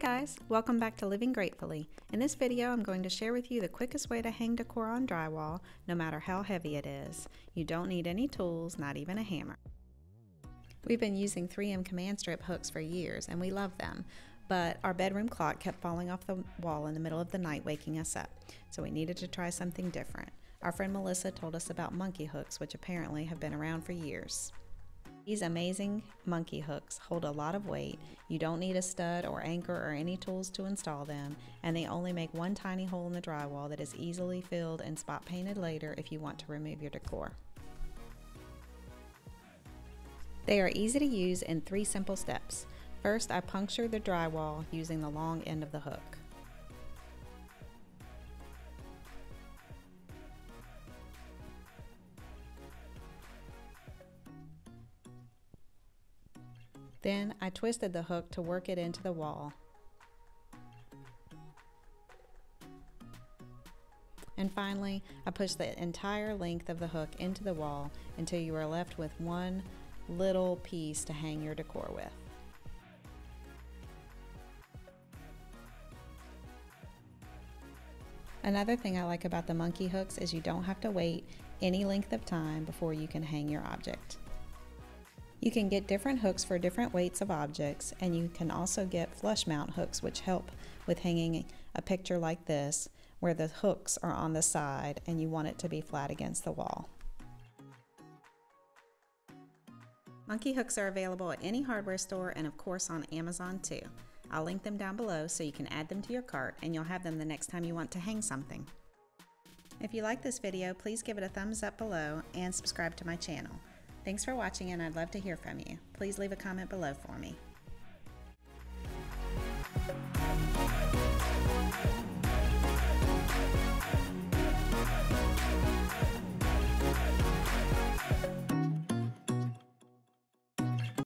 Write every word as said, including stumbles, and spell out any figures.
Hey guys, welcome back to Living Gratefully. In this video, I'm going to share with you the quickest way to hang decor on drywall, no matter how heavy it is. You don't need any tools, not even a hammer. We've been using three M command strip hooks for years and we love them, but our bedroom clock kept falling off the wall in the middle of the night, waking us up. So we needed to try something different. Our friend Melissa told us about monkey hooks, which apparently have been around for years. These amazing monkey hooks hold a lot of weight. You don't need a stud or anchor or any tools to install them, and they only make one tiny hole in the drywall that is easily filled and spot painted later if you want to remove your decor. They are easy to use in three simple steps. First, I punctured the drywall using the long end of the hook. Then I twisted the hook to work it into the wall. And finally, I pushed the entire length of the hook into the wall until you are left with one little piece to hang your decor with. Another thing I like about the monkey hooks is you don't have to wait any length of time before you can hang your object. You can get different hooks for different weights of objects, and you can also get flush mount hooks, which help with hanging a picture like this where the hooks are on the side and you want it to be flat against the wall. Monkey hooks are available at any hardware store and of course on Amazon too. I'll link them down below so you can add them to your cart and you'll have them the next time you want to hang something. If you like this video, please give it a thumbs up below and subscribe to my channel. Thanks for watching, and I'd love to hear from you. Please leave a comment below for me.